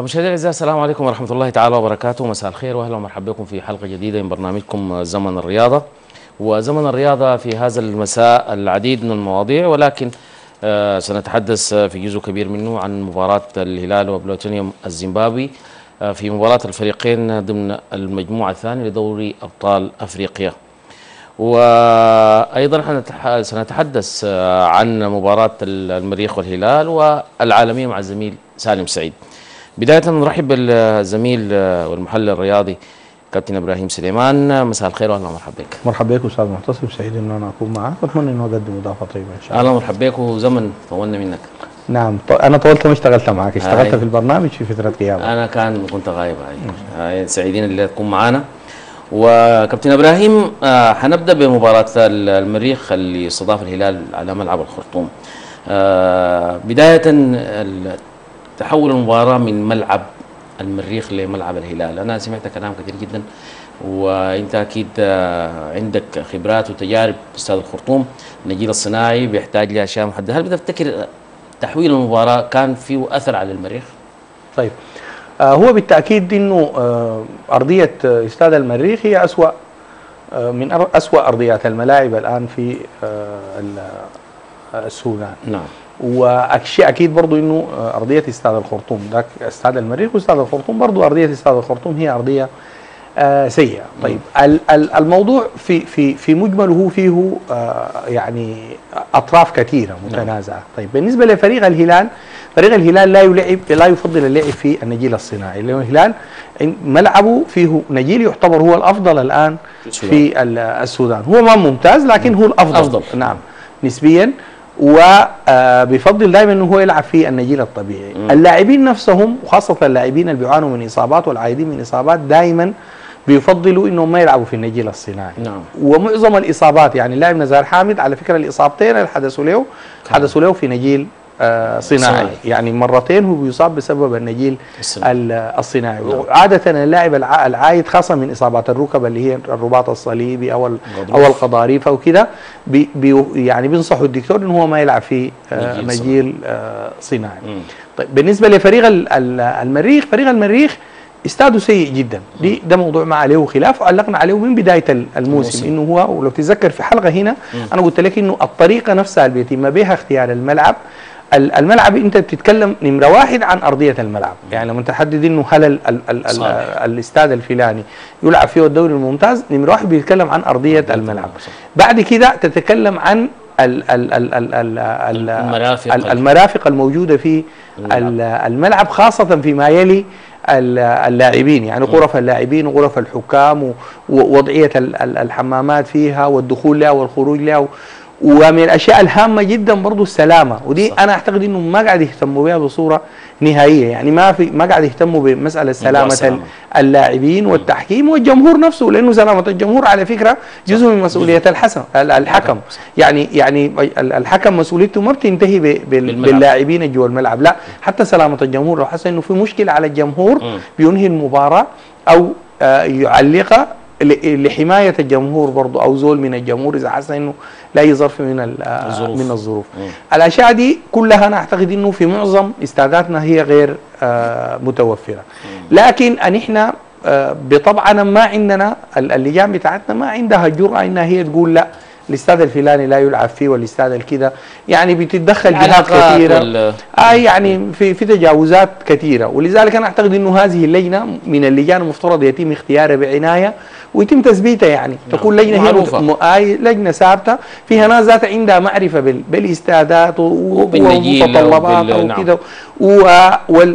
مشاهدينا الاعزاء السلام عليكم ورحمه الله تعالى وبركاته، مساء الخير واهلا ومرحبا بكم في حلقه جديده من برنامجكم زمن الرياضه. وزمن الرياضه في هذا المساء العديد من المواضيع، ولكن سنتحدث في جزء كبير منه عن مباراه الهلال وبلاتينيوم الزيمبابوي في مباراه الفريقين ضمن المجموعه الثانيه لدوري ابطال افريقيا. وايضا سنتحدث عن مباراه المريخ والهلال والعالميه مع الزميل سالم سعيد. بداية نرحب بالزميل والمحلل الرياضي كابتن ابراهيم سليمان، مساء الخير واهلا ومرحبا بك. مرحبا بك استاذ معتصم، سعيد ان انا اكون معك واتمنى انه اقدم اضافه طيبه ان شاء الله. اهلا ومرحبا بك، وزمن طولنا منك. نعم انا طولت ما اشتغلت معك، اشتغلت في البرنامج في فتره غيابك. انا كنت غايب. هاي سعيدين اللي تكون معانا. وكابتن ابراهيم حنبدا بمباراه المريخ اللي استضاف الهلال على ملعب الخرطوم. بداية تحول المباراة من ملعب المريخ لملعب الهلال، أنا سمعت كلام كثير جدا وأنت أكيد عندك خبرات وتجارب في استاد الخرطوم، النجيل الصناعي بيحتاج لأشياء محددة، هل بتفتكر تحويل المباراة كان فيه أثر على المريخ؟ طيب هو بالتأكيد إنه أرضية استاد المريخ هي أسوأ من أسوأ أرضيات الملاعب الآن في السودان. نعم. والشيء اكيد برضه انه ارضيه استاد الخرطوم، ذاك استاد المريخ واستاد الخرطوم، برضه ارضيه استاد الخرطوم هي ارضيه سيئه. طيب الموضوع في مجمله هو فيه يعني اطراف كثيره متنازعه. طيب بالنسبه لفريق الهلال، فريق الهلال لا يفضل اللعب في النجيل الصناعي، لانه الهلال ملعبه فيه نجيل يعتبر هو الافضل الان في السودان، هو ما ممتاز لكن هو الافضل نعم نسبيا، وبيفضل دائما انه هو يلعب في النجيل الطبيعي. اللاعبين نفسهم وخاصه اللاعبين اللي بيعانوا من اصابات والعايدين من اصابات دائما بيفضلوا انهم ما يلعبوا في النجيل الصناعي. نعم. ومعظم الاصابات يعني اللاعب نزار حامد على فكره الاصابتين اللي حدثوا له في نجيل صناعي، يعني مرتين هو بيصاب بسبب النجيل الصناعي. عادة اللاعب العايد خاصة من إصابات الركب اللي هي الرباط الصليبي أو القضاريف أو كده، يعني بينصحوا الدكتور إن هو ما يلعب في نجيل صناعي. طيب بالنسبة لفريق المريخ، فريق المريخ استاده سيء جدا، ده موضوع ما عليه خلاف وعلقنا عليه من بدايه الموسم انه هو، ولو تتذكر في حلقه هنا انا قلت لك انه الطريقه نفسها اللي بيتم بها اختيار الملعب انت بتتكلم نمره واحد عن ارضيه الملعب، يعني لما تحدد انه هل الاستاد الفلاني يلعب فيه الدوري الممتاز، نمره واحد بيتكلم عن ارضيه الملعب، بعد كده تتكلم عن المرافق الموجوده في الملعب خاصه فيما يلي اللاعبين، يعني غرف اللاعبين وغرف الحكام ووضعيه الحمامات فيها والدخول لها والخروج لها، ومن الاشياء الهامه جدا برضه السلامه، ودي صح. انا اعتقد انه ما قاعد يهتموا بها بصوره نهائيه، يعني ما قاعد يهتموا بمساله سلامه اللاعبين والتحكيم والجمهور نفسه، لانه سلامه الجمهور على فكره جزء من مسؤوليه الحكم، يعني الحكم مسؤوليته ما بتنتهي باللاعبين جوا الملعب، لا حتى سلامه الجمهور لو حس انه في مشكله على الجمهور بينهي المباراه او يعلقها لحماية الجمهور برضو أو زول من الجمهور إذا حس إنه لا يظرف من الظروف. الأشياء دي كلها أنا أعتقد إنه في معظم استاداتنا هي غير متوفرة. لكن أن إحنا بطبعنا ما عندنا اللجان بتاعتنا ما عندها الجرأة إنها هي تقول لا الاستاد الفلاني لا يلعب فيه والاستاد الكذا، يعني بتتدخل جهات كثيره يعني في تجاوزات كثيره، ولذلك انا اعتقد انه هذه اللجنه من اللجان المفترض يتم اختيارها بعنايه ويتم تثبيتها، يعني تكون لجنه لجنه ثابته فيها ناس ذات عندها معرفه بالاستادات ومتطلبات وكذا،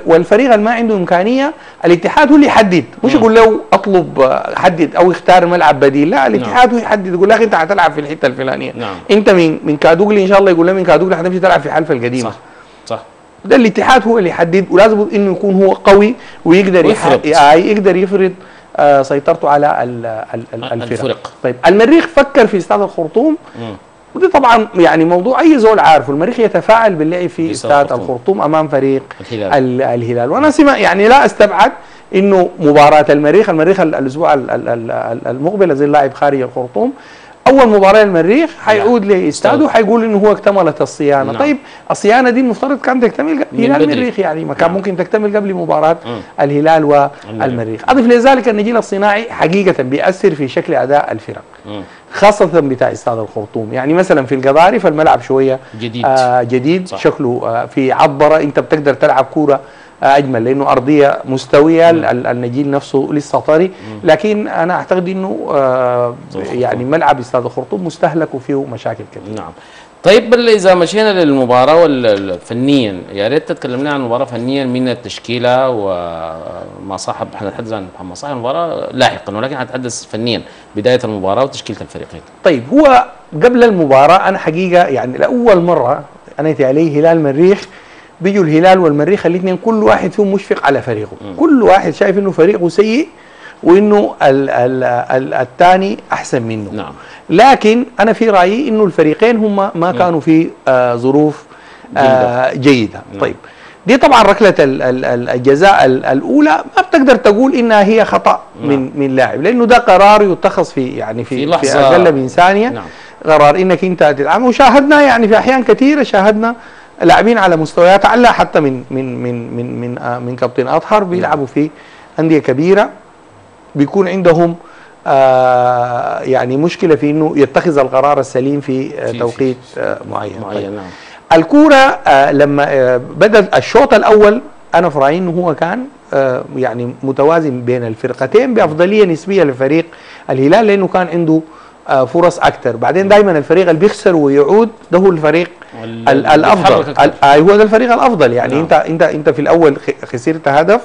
والفريق اللي ما عنده امكانيه الاتحاد هو اللي يحدد، مش اقول له اطلب حدد او اختار ملعب بديل، لا الاتحاد هو يحدد، يقول لك انت هتلعب في الحته الفلانيه. نعم. انت من كادوغلي ان شاء الله، يقول لها من كادوغلي حتمشي تلعب في حلفه القديمه. صح. ده الاتحاد هو اللي يحدد، ولازم انه يكون هو قوي ويقدر يفرض سيطرته على الفرق. طيب المريخ فكر في استاد الخرطوم، ودي طبعا يعني موضوع اي زول عارفه، المريخ يتفاعل باللعب في استاد الخرطوم امام فريق الهلال، وانا يعني لا استبعد انه مباراه المريخ الاسبوع المقبل زي اللاعب خارج الخرطوم اول مباراه للمريخ هيقعد لاستاده هيقول ان هو اكتملت الصيانه. طيب الصيانه دي المفترض كانت تكتمل هلال المريخ، يعني ما كان ممكن تكتمل قبل مباراه الهلال والمريخ. اضف لذلك النجيل الصناعي حقيقه بيأثر في شكل اداء الفرق، خاصه بتاع استاد الخرطوم. يعني مثلا في القضاري فالملعب شويه جديد شكله في عبره، انت بتقدر تلعب كوره اجمل لانه ارضيه مستويه، النجيل نفسه لسه طري، لكن انا اعتقد انه يعني ملعب استاد الخرطوم مستهلك وفيه مشاكل كبيره. نعم. طيب اذا مشينا للمباراه فنيا، يا ريت تتكلمنا عن المباراه فنيا من التشكيله وما صاحب، هنتحدث عن محمد صاحب المباراه لاحقا، ولكن هنتحدث فنيا بدايه المباراه وتشكيله الفريقين. طيب هو قبل المباراه انا حقيقه يعني لاول مره انيت عليه هلال المريخ، بيجوا الهلال والمريخ الاثنين كل واحد فيهم مشفق على فريقه، كل واحد شايف انه فريقه سيء وانه الثاني احسن منه. نعم. لكن انا في رايي انه الفريقين هم ما كانوا في ظروف جيده. طيب دي طبعا ركله الجزاء الاولى ما بتقدر تقول انها هي خطا من لاعب، لانه ده قرار يتخذ في يعني في اقل من ثانيه. نعم. قرار انك انت تدعم، وشاهدنا يعني في احيان كثيره شاهدنا لاعبين على مستويات اعلى حتى من من من من من, من كابتن اطهر بيلعبوا في انديه كبيره، بيكون عندهم يعني مشكله في انه يتخذ القرار السليم في توقيت معين. نعم. الكوره لما بدأ الشوط الاول انا في رايي انه هو كان يعني متوازن بين الفرقتين بافضليه نسبيه لفريق الهلال لانه كان عنده فرص اكثر. بعدين دائما الفريق اللي بيخسر ويعود ده هو الفريق الافضل، هو ده الفريق الافضل. يعني نعم. انت في الاول خسرت هدف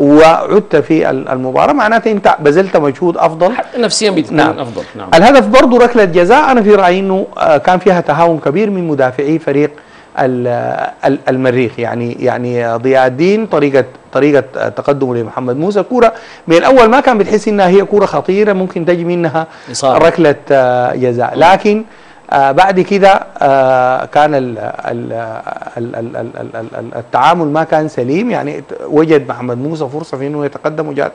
وعدت في المباراه، معناته انت بذلت مجهود افضل نفسيا بتكون افضل. نعم. الهدف برضه ركله جزاء انا في رايي انه كان فيها تهاون كبير من مدافعي فريق المريخ، يعني ضياء الدين طريقه تقدمه لمحمد موسى، كوره من الاول ما كان بتحس انها هي كوره خطيره ممكن تجي منها ركله جزاء، لكن بعد كده كان التعامل ما كان سليم، يعني وجد محمد موسى فرصه في انه يتقدم وجات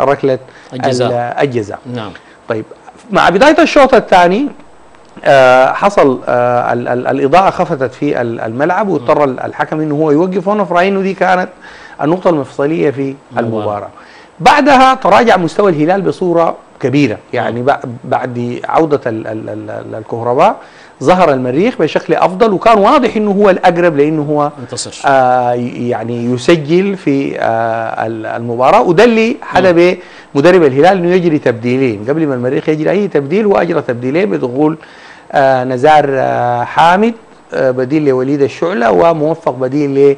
ركله الجزاء. نعم. طيب مع بدايه الشوط الثاني حصل الاضاءه خفتت في الملعب واضطر الحكم انه هو يوقف، وانا في رايي انه دي كانت النقطه المفصليه في المباراه. بعدها تراجع مستوى الهلال بصوره كبيره، يعني بعد عوده الكهرباء ظهر المريخ بشكل افضل وكان واضح انه هو الاقرب لانه هو انتصر يعني يسجل في المباراه، وده اللي حدا به مدرب الهلال انه يجري تبديلين قبل ما المريخ يجري اي تبديل، واجرى تبديلين بدخول نزار حامد بديل لوليد الشعله وموفق بديل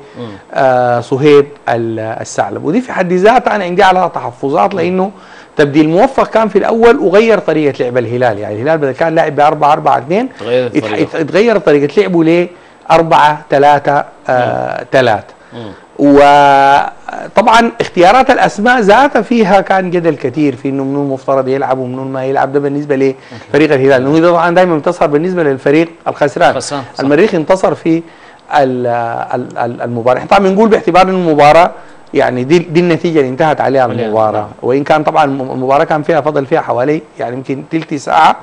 لصهيب الثعلب، ودي في حد ذاتها انا عندي على تحفظات لانه تبديل موفق كان في الاول وغير طريقه لعب الهلال، يعني الهلال بدل كان لاعب ب 4-4-2 اتغير طريقه لعبه ل 4-3-3. وطبعا اختيارات الاسماء ذاتها فيها كان جدل كثير في انه منو المفترض يلعب ومنو ما يلعب، ده بالنسبه لفريق الهلال لانه ده طبعا دائما انتصر بالنسبه للفريق الخسران. المريخ انتصر في المباراه، طبعا بنقول باعتبار انه المباراه يعني دي النتيجه اللي انتهت عليها المباراه، وان كان طبعا المباراه كان فيها فضل فيها حوالي يعني يمكن تلت ساعه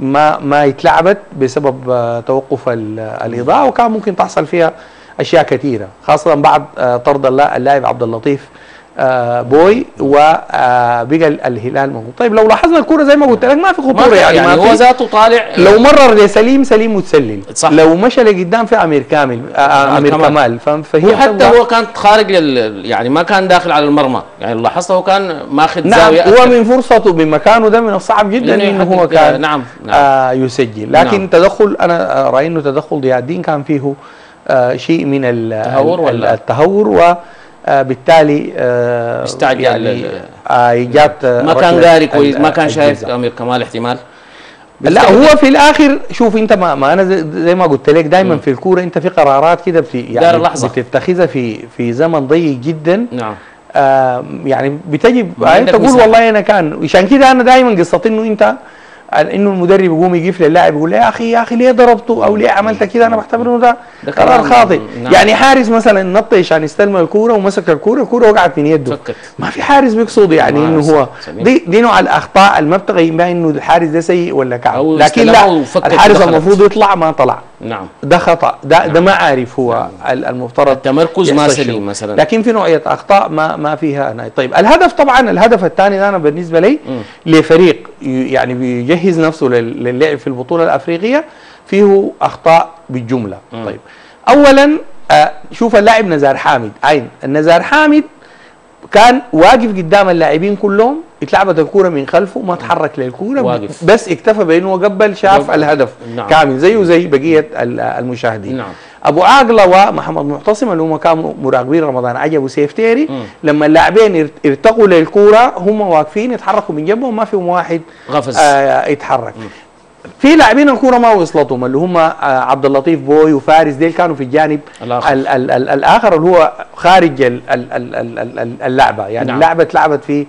ما اتلعبت بسبب توقف الاضاءه، وكان ممكن تحصل فيها اشياء كثيره خاصه بعد طرد اللاعب عبد اللطيف بوي وبقى الهلال موجود. طيب لو لاحظنا الكوره زي ما قلت لك ما في خطوره، يعني هو ذاته طالع، لو مرر لسليم متسلل، لو مشى لقدام في امير كمال فهي حتى هو كان خارج يعني ما كان داخل على المرمى، يعني لاحظت هو كان ماخذ زاويه. نعم. هو من فرصته من مكانه ده من الصعب جدا انه هو كان يسجل، لكن تدخل انا رايي انه تدخل ضياء الدين كان فيه شيء من التهور وبالتالي استعجل، يعني جات ما كان قاري كويس، ما كان شايف امير كمال احتمال. لا هو في الاخر شوف انت ما انا زي ما قلت لك دائما في الكوره انت في قرارات كده يعني بتتخذها في زمن ضيق جدا. نعم. يعني بتجي تقول والله انا كان، عشان كده انا دائما قصتي انه انت انه المدرب يقوم يجيب للاعب يقول له يا اخي ليه ضربته او ليه عملت كده، انا بعتبر انه ده قرار خاطئ. نعم. يعني حارس مثلا نط عشان يستلم الكوره ومسك الكوره وقعت من يده، ما في حارس بيقصد يعني انه هو دي نوع الاخطاء اللي ما بتغيب بها انه الحارس ده سيء ولا كعب، لكن لا الحارس المفروض يطلع ما طلع. نعم ده خطا، ده نعم. ده ما عارف هو. نعم. المفترض التمركز ما سليم مثلا، لكن في نوعيه اخطاء ما فيها أنا. طيب الهدف طبعا، الهدف الثاني ده انا بالنسبه لي لفريق يعني بيجهز نفسه للعب في البطوله الافريقيه فيه اخطاء بالجمله. طيب اولا شوف اللاعب نزار حامد، عين نزار حامد كان واقف قدام اللاعبين كلهم، اتلعبت الكوره من خلفه ما تحرك للكوره، بس اكتفى بانه قبل شاف الهدف. نعم. كامل زيه زي بقيه المشاهدين. نعم. ابو عاقله ومحمد معتصم اللي هم كانوا مراقبين رمضان عجب وسيفتاري، لما اللاعبين ارتقوا للكوره هم واقفين يتحركوا من جنبهم ما فيهم واحد غفز يتحرك. في لاعبين الكوره ما وصلتهم اللي هم عبد اللطيف بوي وفارس، ديل كانوا في الجانب الاخر الآخر اللي هو خارج اللعبه، يعني اللعبه اتلعبت في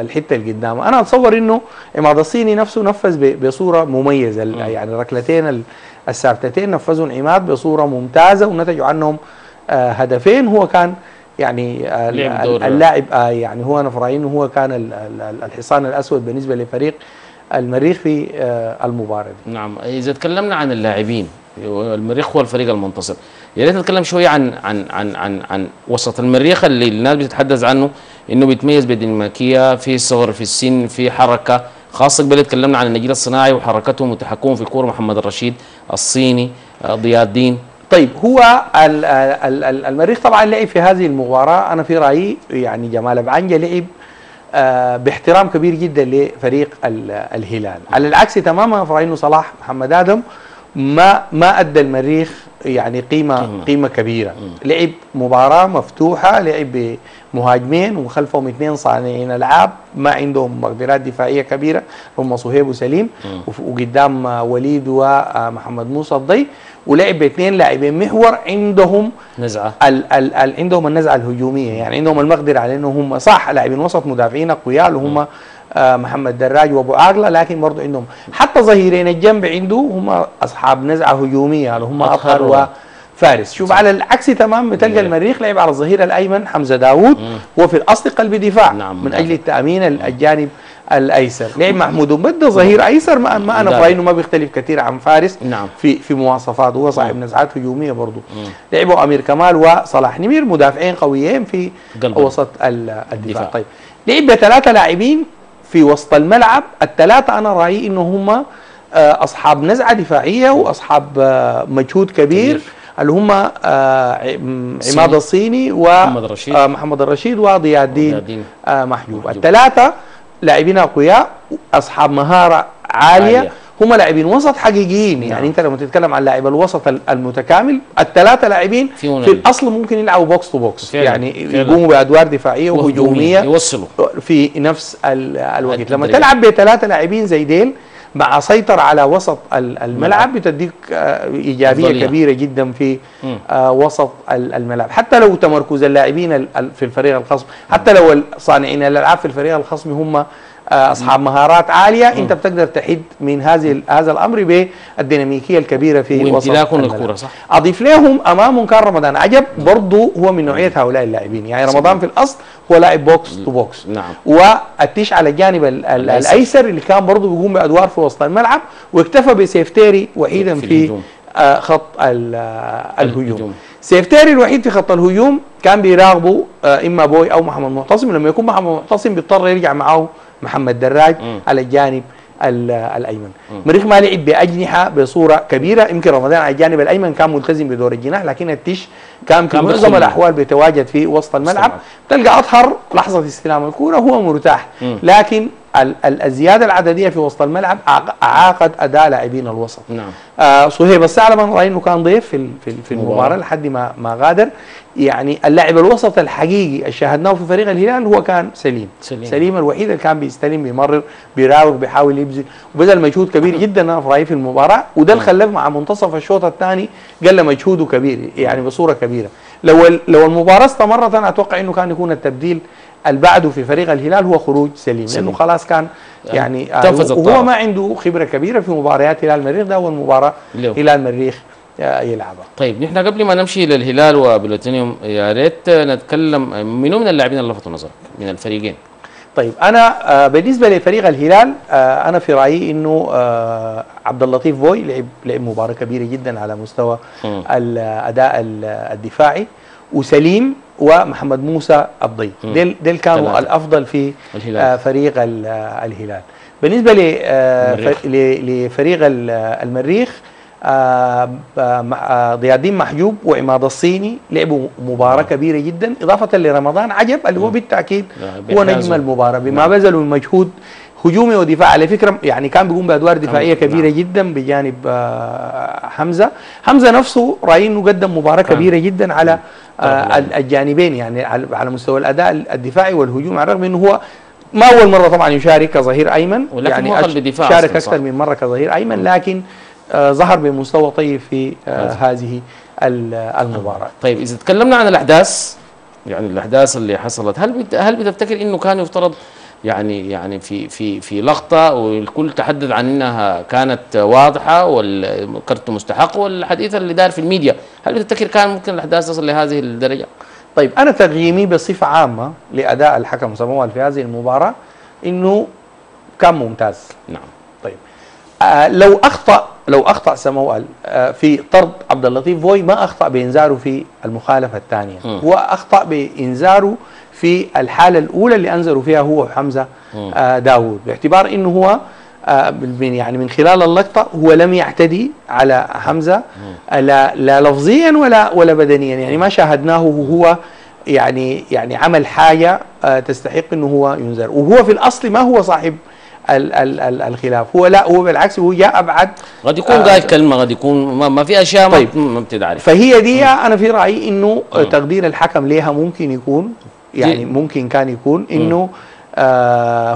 الحته اللي قدامه. انا اتصور انه عماد الصيني نفسه نفذ بصوره مميزه، يعني الركلتين الثابتتين نفذهم عماد بصوره ممتازه ونتجوا عنهم هدفين. هو كان يعني اللاعب يعني هو انا في رايي انه هو كان الحصان الاسود بالنسبه لفريق المريخ في المباراه. نعم، اذا تكلمنا عن اللاعبين المريخ هو الفريق المنتصر، يا ريت نتكلم شويه عن عن عن عن عن وسط المريخ اللي الناس بتتحدث عنه انه بيتميز بالديناميكيه، في صغر في السن، في حركه خاصه. قبل تكلمنا عن النجيل الصناعي وحركتهم وتحكمهم في الكوره، محمد الرشيد، الصيني، ضياء الدين. طيب هو المريخ طبعا لعب في هذه المباراه، انا في رايي يعني جمال أبعنجة لعب باحترام كبير جدا لفريق الهلال، على العكس تماما في رايي انه صلاح محمد ادم ما ادى المريخ يعني قيمه كبيره. لعب مباراه مفتوحه، لعب بمهاجمين وخلفهم اثنين صانعين العاب ما عندهم مقدرات دفاعيه كبيره، هم صهيب وسليم، وقدام وليد ومحمد موسى الضي، ولعب باثنين لاعبين محور عندهم نزعه عندهم النزعه الهجوميه، يعني عندهم المقدره على انه هم صح لاعبين وسط مدافعين اقوياء اللي هم محمد دراج وابو عاقله، لكن برضه عندهم حتى ظهيرين الجنب عنده هم اصحاب نزعه هجوميه اللي هم اطهر وفارس. شوف على العكس تمام بتلقى المريخ لعب على الظهير الايمن حمزه داوود، هو في الاصل قلب دفاع. نعم. من اجل التامين الجانب الايسر لعب محمود مبدع ظهير ايسر، ما انا برايي انه ما بيختلف كثير عن فارس. نعم. في مواصفاته هو صاحب نزعات هجوميه برضه. لعبوا امير كمال وصلاح نمير مدافعين قويين في وسط الدفاع. طيب لعب بثلاثه لاعبين في وسط الملعب، الثلاثة أنا رأيي إنه هم أصحاب نزعة دفاعية وأصحاب مجهود كبير اللي هم عماد الصيني ومحمد الرشيد وضياء الدين محجوب. الثلاثة لاعبين أقوياء أصحاب مهارة عالية، هم لاعبين وسط حقيقيين. يعني أنت لما تتكلم عن لاعب الوسط المتكامل، الثلاثة لاعبين في الأصل ممكن يلعبوا بوكس تو بوكس، يعني يقوموا بأدوار دفاعية وهجومية يوصلوا في نفس الوقت. لما تلعب بثلاثة لاعبين زي ديل مع سيطر على وسط الملعب بتديك إيجابية كبيرة جدا في وسط الملعب، حتى لو تمركز اللاعبين في الفريق الخصم، حتى لو صانعين الألعاب في الفريق الخصم هم اصحاب مهارات عاليه، انت بتقدر تحد من هذا الامر بالديناميكيه الكبيره في وامتلاكهم للكره. صح. اضيف لهم امامهم كان رمضان عجب، برضه هو من نوعيه هؤلاء اللاعبين، يعني رمضان في الاصل هو لاعب بوكس تو بوكس. نعم. والتيش على الجانب الايسر اللي كان برضه بيقوم بادوار في وسط الملعب، واكتفى بسيفتيري وحيدا في خط الهجوم. سيفتاري الوحيد في خط الهجوم كان بيراقبه اما بوي او محمد معتصم، لما يكون محمد معتصم بيضطر يرجع معه محمد دراج على الجانب الايمن. مريخ ما لعب باجنحه بصوره كبيره، يمكن رمضان على الجانب الايمن كان ملتزم بدور الجناح، لكن التيش كان في معظم الاحوال بيتواجد في وسط الملعب. تلقى اطهر لحظه استلام الكوره هو مرتاح، لكن الزياده العدديه في وسط الملعب اعاقت اداء لاعبين الوسط. نعم. صهيب الثعلب انا رايي انه كان ضيف في المباراه لحد ما غادر. يعني اللاعب الوسط الحقيقي اللي شاهدناه في فريق الهلال هو كان سليم الوحيد اللي كان بيستلم، بيمرر، بيراوغ، بيحاول يبذل وبذل مجهود كبير جدا انا في رايي في المباراه، وده اللي خلاه مع منتصف الشوط الثاني قل مجهوده كبير يعني بصوره كبيره. لو المباراه استمرت انا اتوقع انه كان يكون التبديل اللي بعده في فريق الهلال هو خروج سليم لانه خلاص كان يعني تنفذ الطاقه وهو ما عنده خبره كبيره في مباريات هلال المريخ. ده اول مباراه هلال المريخ يلعبها. طيب نحن قبل ما نمشي للهلال وبلاتينيوم يا ريت نتكلم منو من اللاعبين اللي لفتوا نظرك من الفريقين؟ طيب انا بالنسبه لفريق الهلال انا في رايي انه عبد اللطيف بوي لعب مباراه كبيره جدا على مستوى الاداء الدفاعي، وسليم ومحمد موسى الضي ديل كانوا الافضل في فريق الهلال. بالنسبه لفريق المريخ ضياء الدين محجوب وعماد الصيني لعبوا مباراه كبيره جدا، اضافه لرمضان عجب اللي هو بالتاكيد هو نجم المباراه بما بذلوا المجهود هجومي ودفاعي. على فكره يعني كان بيقوم بادوار دفاعيه كبيره جدا بجانب حمزه نفسه رايي انه قدم مباراه كبيره جدا على الجانبين، يعني على مستوى الاداء الدفاعي والهجوم، على الرغم انه هو ما اول مره طبعا يشارك كظهير ايمن، يعني شارك اكثر من مره كظهير ايمن، لكن ظهر بمستوى طيب في هذه المباراة. طيب إذا تكلمنا عن الأحداث، يعني الأحداث اللي حصلت، هل بتفتكر إنه كان يفترض يعني في لقطة والكل تحدث عن إنها كانت واضحة والكرت مستحق والحديث اللي دار في الميديا، هل بتفتكر كان ممكن الأحداث تصل لهذه الدرجة؟ طيب أنا تقييمي بصفة عامة لأداء الحكم سموال في هذه المباراة إنه كان ممتاز. نعم. طيب لو اخطا سموال في طرد عبد اللطيف بوي ما اخطا بانذاره في المخالفه الثانيه، هو اخطا بانذاره في الحاله الاولى اللي انذروا فيها هو وحمزه داوود، باعتبار انه هو يعني من خلال اللقطه هو لم يعتدي على حمزه لا لفظيا ولا بدنيا، يعني ما شاهدناه هو يعني عمل حاجه تستحق انه هو ينذر، وهو في الاصل ما هو صاحب الخلاف، هو بالعكس هو جاء ابعد، قد يكون قال كلمه، قد يكون ما في اشياء طيب ما بتدعي، فهي دي انا في رايي انه تقدير الحكم ليها ممكن يكون ممكن كان يكون انه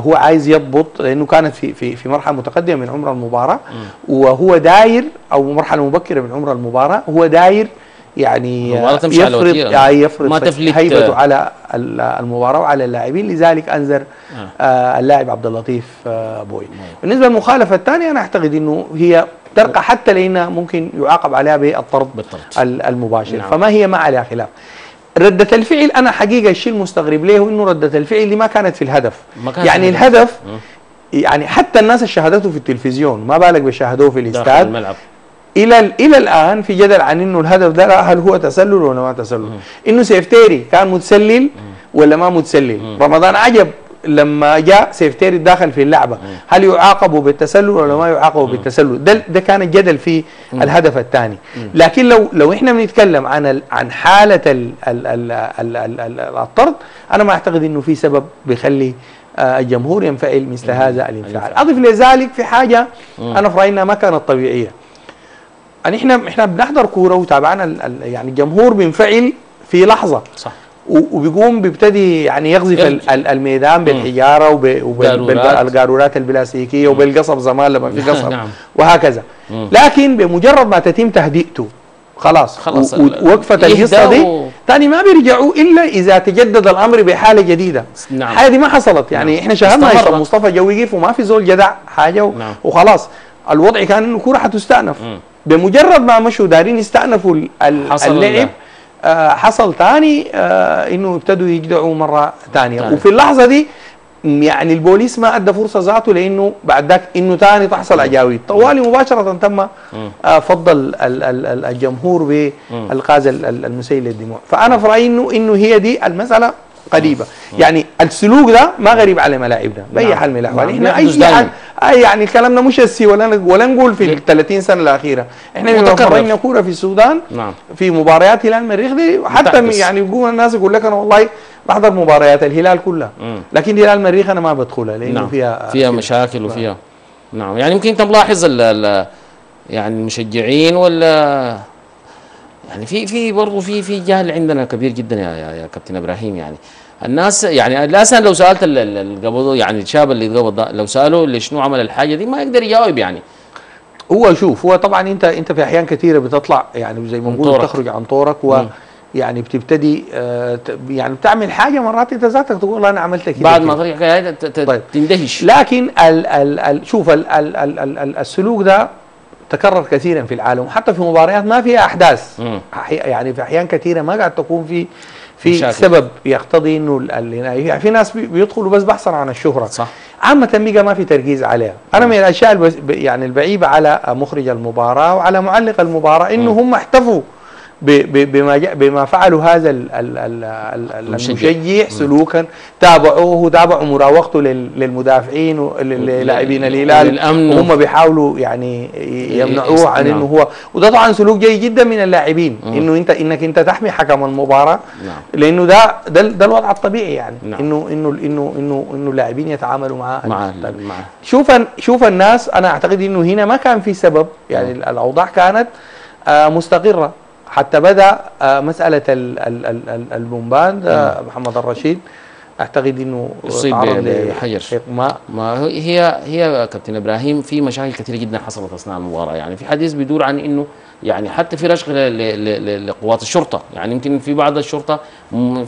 هو عايز يضبط، لانه كانت في مرحله متقدمه من عمر المباراه وهو داير او مرحله مبكره من عمر المباراه، هو داير يعني يفرض هيبته على المباراه وعلى اللاعبين، لذلك انذر اللاعب عبد اللطيف بوي. بالنسبه للمخالفه الثانيه انا اعتقد انه هي ترقى حتى لانها ممكن يعاقب عليها بالطرد المباشر. نعم. فما هي ما عليها خلاف. رده الفعل انا حقيقه الشيء المستغرب له انه رده الفعل اللي ما كانت في الهدف، يعني الهدف يعني حتى الناس اللي شاهدته في التلفزيون ما بالك بشاهدوه في الاستاد. الى الان في جدل عن انه الهدف ده هل هو تسلل ولا ما تسلل، انه سيفتاري كان متسلل ولا ما متسلل، رمضان عجب لما جاء سيفتاري داخل في اللعبه هل يعاقبوا بالتسلل ولا ما يعاقبوا بالتسلل، ده كان الجدل في الهدف الثاني. لكن لو احنا بنتكلم عن حاله الطرد انا ما اعتقد انه في سبب بيخلي الجمهور ينفعل مثل هذا الانفعال. اضف لذلك في حاجه انا في رايي انها ما كانت طبيعيه، يعني احنا بنحضر كوره وتابعنا يعني الجمهور بينفعل في لحظه صح، وبيقوم بيبتدي يعني يقذف الميدان بالحجاره وبالقارورات البلاستيكيه وبالقصب زمان لما في قصب وهكذا، لكن بمجرد ما تتم تهدئته خلاص وقفه الحصه دي ثاني ما بيرجعوا الا اذا تجدد الامر بحاله جديده. نعم. هذه ما حصلت، يعني احنا شاهدنا مصطفى جوي يقف وما في زول جدع حاجه وخلاص الوضع كان انه الكوره حتستأنف، بمجرد ما مشوا دارين يستأنفوا اللعب حصل ثاني انه ابتدوا يجدعوا مره ثانيه، وفي اللحظه دي يعني البوليس ما ادى فرصه ذاته لانه بعد ذاك انه ثاني تحصل عجاويد طوالي مباشره تم فض الجمهور بالغاز المسيل للدموع. فانا في رايي انه هي دي المساله قريبه، يعني السلوك ده ما غريب على ملاعبنا باي حال من الاحوال، احنا اي يعني كلامنا مش هسي ولا نقول في ال 30 سنه الاخيره، احنا مرينا كوره في السودان في مباريات هلال المريخ دي حتى يعني بيقوم الناس يقول لك انا والله بحضر مباريات الهلال كلها، لكن هلال المريخ انا ما بدخلها لانه فيها مشاكل وفيها نعم، يعني يمكن انت ملاحظ يعني المشجعين ولا يعني في برضه في جهل عندنا كبير جدا يا كابتن ابراهيم، يعني الناس يعني الاساسا لو سالت القبض يعني الشاب اللي اتقبض لو سالوه ليش شنو عمل الحاجه دي ما يقدر يجاوب، يعني هو شوف هو طبعا انت في احيان كثيره بتطلع يعني زي ما بنقول تخرج عن طورك و يعني بتبتدي يعني بتعمل حاجه مرات انت ذاتك تقول انا عملت كده بعد ما ترجع تندهش. لكن شوف السلوك ده تكرر كثيرا في العالم، حتى في مباريات ما فيها احداث يعني في احيان كثيره ما قاعد تكون في سبب يقتضي انه يعني في ناس بيدخلوا بس بحثا عن الشهره صح. عامه بقى ما في تركيز عليها. انا من الاشياء يعني البعيبه على مخرج المباراه وعلى معلق المباراه انه هم احتفوا بما فعلوا هذا المشجع سلوكا، تابعوه تابعوا مراوغته للمدافعين وللاعبين الهلال وهم بيحاولوا يعني يمنعوه عن انه هو، وده طبعا سلوك جيد جدا من اللاعبين انه انك تحمي حكم المباراه لانه ده الوضع الطبيعي يعني انه انه انه انه انه اللاعبين يتعاملوا معاه. شوف الناس، انا اعتقد انه هنا ما كان في سبب، يعني الاوضاع كانت مستقره حتى بدأ مسألة البومبان. محمد الرشيد أعتقد أنه تعرض لحجر. ما هي كابتن إبراهيم في مشاكل كثيرة جدا حصلت أثناء المباراة، يعني في حديث بيدور عن أنه يعني حتى في رشق لقوات الشرطة، يعني يمكن في بعض الشرطة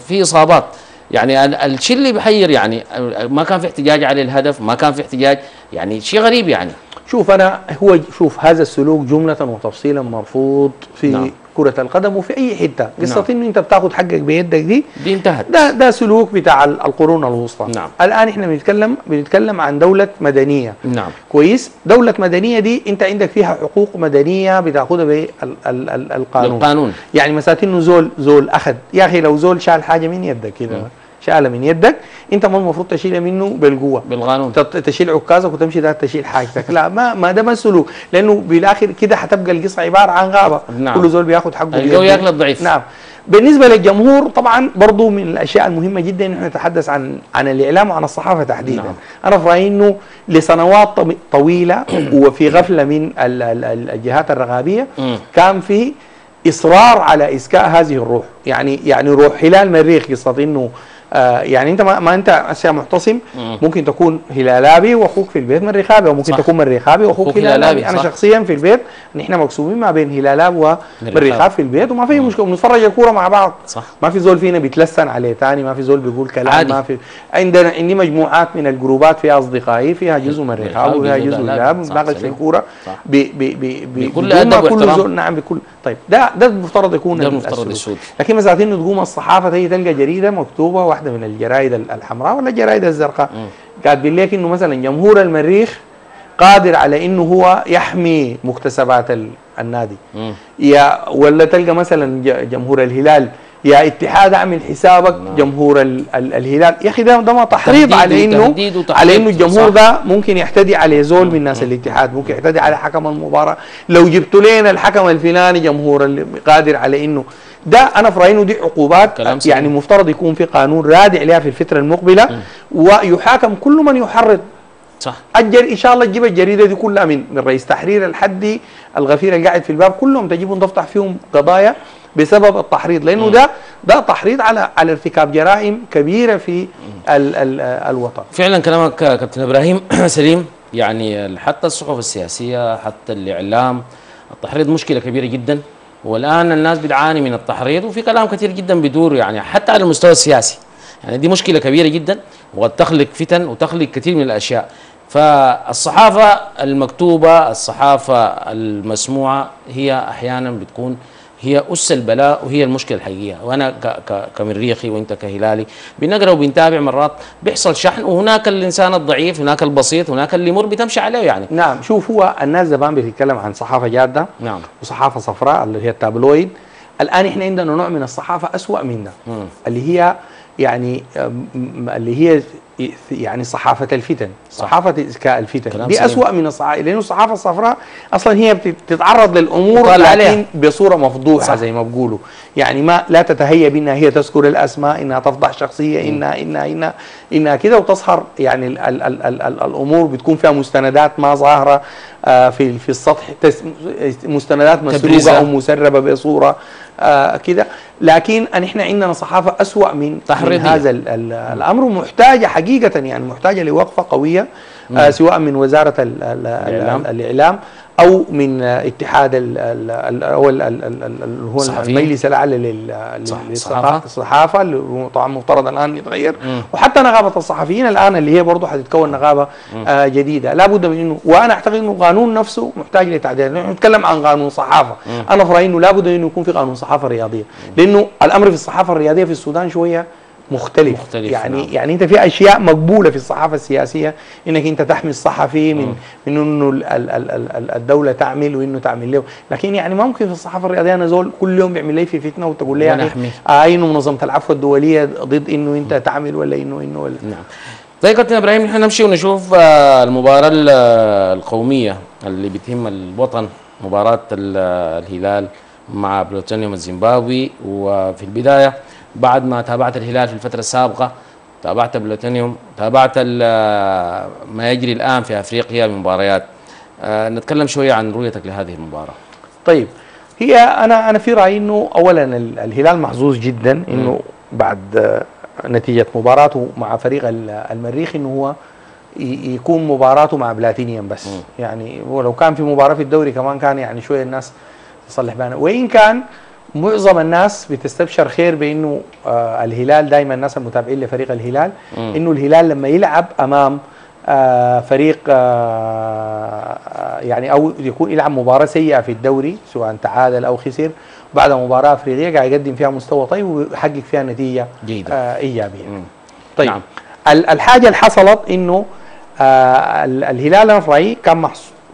في إصابات، يعني الشيء اللي بحير يعني ما كان في احتجاج على الهدف، ما كان في احتجاج، يعني شيء غريب يعني. شوف أنا هو شوف هذا السلوك جملة وتفصيلا مرفوض في نعم. كرة القدم وفي أي حتة، قصة نعم. إنه أنت بتاخد حقك بيدك دي انتهت. ده سلوك بتاع القرون الوسطى. نعم. الآن إحنا بنتكلم عن دولة مدنية. نعم. كويس، دولة مدنية دي أنت عندك فيها حقوق مدنية بتاخدها بالقانون. يعني مثلا إنه زول أخذ، يا أخي لو زول شال حاجة من يدك كده شالها من يدك، انت ما المفروض تشيلها منه بالقوه بالقانون، تشيل عكازك وتمشي ده تشيل حاجتك، لا ما ده ما سلوك، لانه بالاخر كده هتبقى القصه عباره عن غابه. نعم. كل زول بياخد حقه الجو ياكل الضعيف. نعم. بالنسبه للجمهور طبعا برضه من الاشياء المهمه جدا نحن نتحدث عن الاعلام وعن الصحافه تحديدا. نعم. انا في رايي انه لسنوات طويله وفي غفله من الجهات الرقابيه كان في اصرار على اسكاء هذه الروح، يعني روح هلال مريخ، قصه انه يعني انت ما انت يا معتصم ممكن تكون هلالابي واخوك في البيت مريخابي، وممكن صح. تكون مريخابي واخوك هلالابي. انا شخصيا في البيت نحن مقسومين ما بين هلالاب ومريخاب في البيت وما في مشكله، بنتفرج الكوره مع بعض صح. ما في زول فينا بيتلسن عليه ثاني، ما في زول بيقول كلام عادي. ما في عندي مجموعات من الجروبات فيها اصدقائي فيها جزء مريخاب وفيها جزء هلالاب، بنتناقش في الكوره بكل ادب واحترام. نعم بكل. طيب ده المفترض يكون السلوك. لكن مثلا انه تقوم الصحافه تلقى جريده مكتوبه واحدة من الجرائد الحمراء ولا الجرائد الزرقاء كاتبين لك انه مثلا جمهور المريخ قادر على انه هو يحمي مكتسبات النادي، يا ولا تلقى مثلا جمهور الهلال يا اتحاد اعمل حسابك جمهور الهلال. يا اخي ده ما تحريض على انه الجمهور ده ممكن يحتدي على زول من ناس الاتحاد، ممكن يحتدي على حكم المباراه، لو جبتوا لنا الحكم الفلاني جمهور اللي قادر على انه ده. انا في رايي انه دي عقوبات يعني مفترض يكون في قانون رادع لها في الفتره المقبله ويحاكم كل من يحرض صح. ان شاء الله تجيب الجريده دي كلها من رئيس تحرير الحدي الغفير اللي قاعد في الباب كلهم تجيبهم تفتح فيهم قضايا بسبب التحريض، لانه ده تحريض على ارتكاب جرائم كبيره في ال الوطن. فعلا كلامك كابتن ابراهيم سليم، يعني حتى الصحف السياسيه حتى الاعلام التحريض مشكله كبيره جدا، والان الناس بتعاني من التحريض وفي كلام كثير جدا بيدور يعني حتى على المستوى السياسي، يعني دي مشكله كبيره جدا وقد تخلق فتن وتخلق كثير من الاشياء. فالصحافه المكتوبه الصحافه المسموعه هي احيانا بتكون هي أس البلاء وهي المشكلة الحقيقية. وأنا كمريخي وأنت كهلالي بنقرأ وبنتابع مرات بيحصل شحن وهناك الإنسان الضعيف، هناك البسيط، هناك اللي مر بتمشي عليه يعني. نعم. شوف هو الناس زمان بتتكلم عن صحافة جادة نعم. وصحافة صفراء اللي هي التابلويد. الآن إحنا عندنا نوع من الصحافة أسوأ منا اللي هي يعني صحافة الفتن، صحافة إزكاء الفتن دي أسوأ من الصحافة، لأن الصحافة الصفراء أصلا هي بتتعرض للأمور لكن بصورة مفضوحة زي ما بقولوا، يعني ما لا تتهيأ بأنها هي تذكر الأسماء، إنها تفضح شخصية، إنها إنها إنها إنها كده، وتظهر يعني ال ال ال ال ال الأمور بتكون فيها مستندات ما ظاهرة في السطح، مستندات مسروقة أو مسربة بصورة كده. لكن نحن عندنا صحافة أسوأ من هذا الأمر، ومحتاجة حقيقة يعني محتاجة لوقفة قوية سواء من وزارة الإعلام او من اتحاد هو المجلس الاعلى للصحافه اللي طبعا مفترض الان يتغير، وحتى نغابه الصحفيين الان اللي هي برضه حتتكون نغابه جديده، لابد من انه، وانا اعتقد انه القانون نفسه محتاج لتعديل، نحن نتكلم عن قانون صحافه، انا في رايي انه لابد انه يكون في قانون صحافه رياضيه، لانه الامر في الصحافه الرياضيه في السودان شويه مختلف يعني نعم. يعني انت في اشياء مقبوله في الصحافه السياسيه، انك انت تحمي الصحفي من انه الدوله تعمل وانه تعمل له، لكن يعني ما ممكن في الصحافه الرياضيه انا زول كل يوم بيعمل لي في فتنه وتقول لي يعني انه منظمه العفو الدوليه ضد انه انت تعمل ولا انه ولا نعم. طيب كابتن ابراهيم، نحن نمشي ونشوف المباراه القوميه اللي بتهم الوطن، مباراه الهلال مع بلاتينيوم الزيمبابوي. وفي البدايه بعد ما تابعت الهلال في الفترة السابقة، تابعت بلاتينيوم، تابعت ما يجري الآن في أفريقيا المباريات، نتكلم شوية عن رؤيتك لهذه المباراة. طيب، هي أنا في رأيي إنه أولا الهلال محظوظ جدا إنه بعد نتيجة مباراته مع فريق المريخ إنه هو يكون مباراته مع بلاتينيوم بس، يعني ولو كان في مباراة في الدوري كمان كان يعني شوية الناس تصلح بينها، وإن كان معظم الناس بتستبشر خير بانه الهلال دائما الناس المتابعين لفريق الهلال انه الهلال لما يلعب امام فريق يعني او يكون يلعب مباراه سيئه في الدوري سواء تعادل او خسر، بعد مباراه افريقيه قاعد يقدم فيها مستوى طيب ويحقق فيها نتيجه جيده ايجابيه. طيب نعم. الحاجه اللي حصلت انه الهلال انا في رايي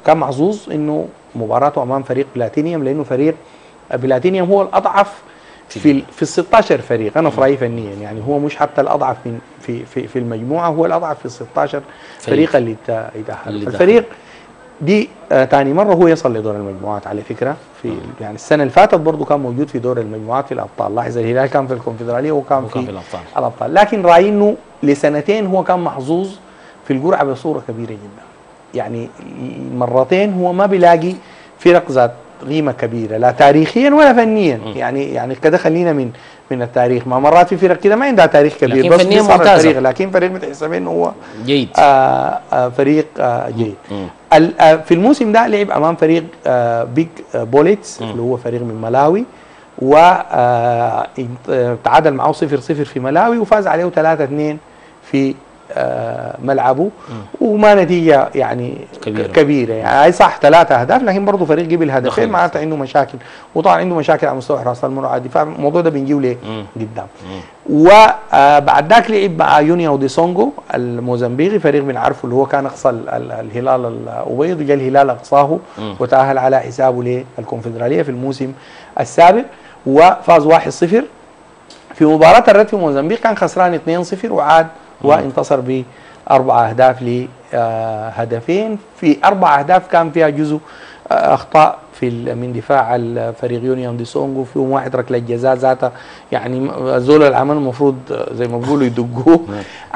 كان محظوظ انه مباراته امام فريق بلاتينيوم، لانه فريق بلاتينيوم هو الاضعف في ال 16 فريق، انا في رايي فنيا يعني هو مش حتى الاضعف من في المجموعه، هو الاضعف في ال 16 فريق اللي يتاهل. الفريق دي ثاني مره هو يصل لدور المجموعات على فكره، في يعني السنه اللي فاتت برضه كان موجود في دور المجموعات في الابطال، لاحظ الهلال كان في الكونفدراليه وكان في الابطال، لكن رايي انه لسنتين هو كان محظوظ في الجرعه بصوره كبيره جدا، يعني مرتين هو ما بيلاقي فرق ذات قيمة كبيرة لا تاريخيا ولا فنيا، يعني كده خلينا من التاريخ، ما مرات في فرق كده ما عندها تاريخ كبير لكن بس ممتازة، لكن فريق متحسبين انه هو جيد فريق جيد. في الموسم ده لعب امام فريق بيج بوليتس اللي هو فريق من ملاوي، وتعادل معه 0-0 في ملاوي وفاز عليه 3-2 في ملعبه، وما نتيجه يعني كبيره يعني اي صح 3 اهداف، لكن برضه فريق جيب الهدفين معناته عنده مشاكل، وطبعا عنده مشاكل على مستوى حراس المرمى، الدفاع الموضوع ده بنجيبه ليه قدام. وبعد ذاك لعب مع يونيا ديسونغو الموزمبيقي، فريق بنعرفه اللي هو كان اقصى الهلال الابيض، وجا الهلال اقصاه وتاهل على حسابه للكونفدراليه في الموسم السابق، وفاز 1-0 في مباراه الرتب الموزمبيق، كان خسران 2-0 وعاد وانتصر ب4 أهداف لهدفين، في 4 أهداف كان فيها جزء أخطاء من دفاع الفريق يونيون دي سونغو، فيهم واحد ركلة جزاء ذاتها يعني زول العمل المفروض زي ما بيقولوا يدقوه.